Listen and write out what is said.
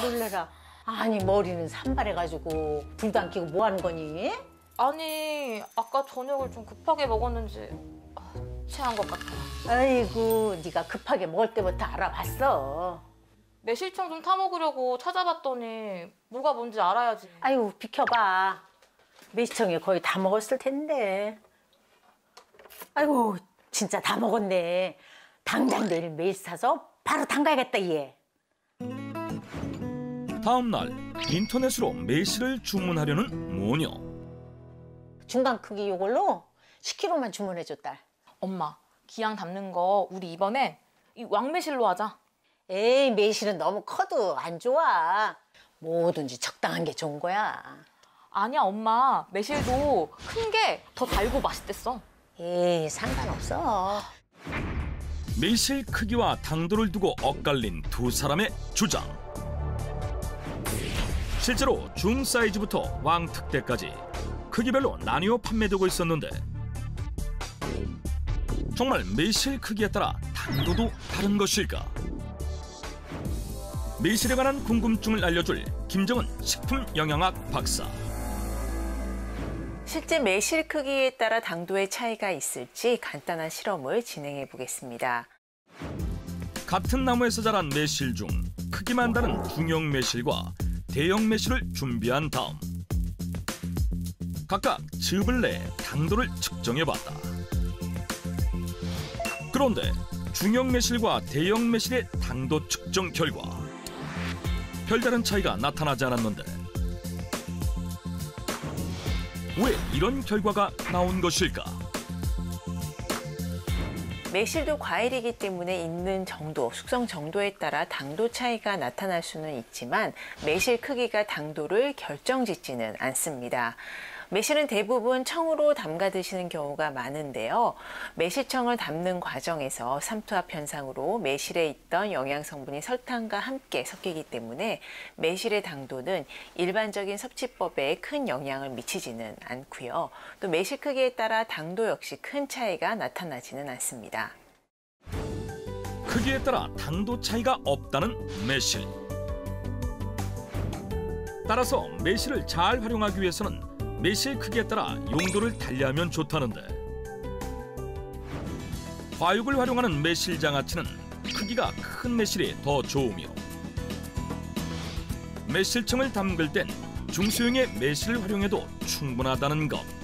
놀래라. 아니 머리는 산발해가지고 불도 안 켜고 뭐 하는 거니? 아니 아까 저녁을 좀 급하게 먹었는지 체한 것 같아. 아이고 네가 급하게 먹을 때부터 알아봤어. 매실청 좀 타먹으려고 찾아봤더니 뭐가 뭔지 알아야지. 아이고 비켜봐. 매실청이 거의 다 먹었을 텐데. 아이고 진짜 다 먹었네. 당장 내일 매실 사서 바로 담가야겠다 얘. 다음 날 인터넷으로 매실을 주문하려는 모녀. 중간 크기 요걸로 10kg만 주문해줘 딸. 엄마 기왕 담는 거 우리 이번에 이 왕매실로 하자. 에이 매실은 너무 커도 안 좋아. 뭐든지 적당한 게 좋은 거야. 아니야 엄마 매실도 큰 게 더 달고 맛있댔어. 에이 상관없어. 매실 크기와 당도를 두고 엇갈린 두 사람의 주장. 실제로 중 사이즈부터 왕특대까지 크기별로 나뉘어 판매되고 있었는데 정말 매실 크기에 따라 당도도 다른 것일까? 매실에 관한 궁금증을 알려줄 김정은 식품영양학 박사. 실제 매실 크기에 따라 당도의 차이가 있을지 간단한 실험을 진행해 보겠습니다. 같은 나무에서 자란 매실 중 크기만 다른 중형 매실과 대형 매실을 준비한 다음 각각 즙을 내 당도를 측정해 봤다. 그런데 중형 매실과 대형 매실의 당도 측정 결과 별다른 차이가 나타나지 않았는데 왜 이런 결과가 나온 것일까? 매실도 과일이기 때문에 익는 정도, 숙성 정도에 따라 당도 차이가 나타날 수는 있지만 매실 크기가 당도를 결정짓지는 않습니다. 매실은 대부분 청으로 담가 드시는 경우가 많은데요. 매실청을 담는 과정에서 삼투압 현상으로 매실에 있던 영양성분이 설탕과 함께 섞이기 때문에 매실의 당도는 일반적인 섭취법에 큰 영향을 미치지는 않고요. 또 매실 크기에 따라 당도 역시 큰 차이가 나타나지는 않습니다. 크기에 따라 당도 차이가 없다는 매실. 따라서 매실을 잘 활용하기 위해서는 매실 크기에 따라 용도를 달리하면 좋다는데 과육을 활용하는 매실 장아찌는 크기가 큰 매실이 더 좋으며 매실청을 담글 땐 중소형의 매실을 활용해도 충분하다는 것.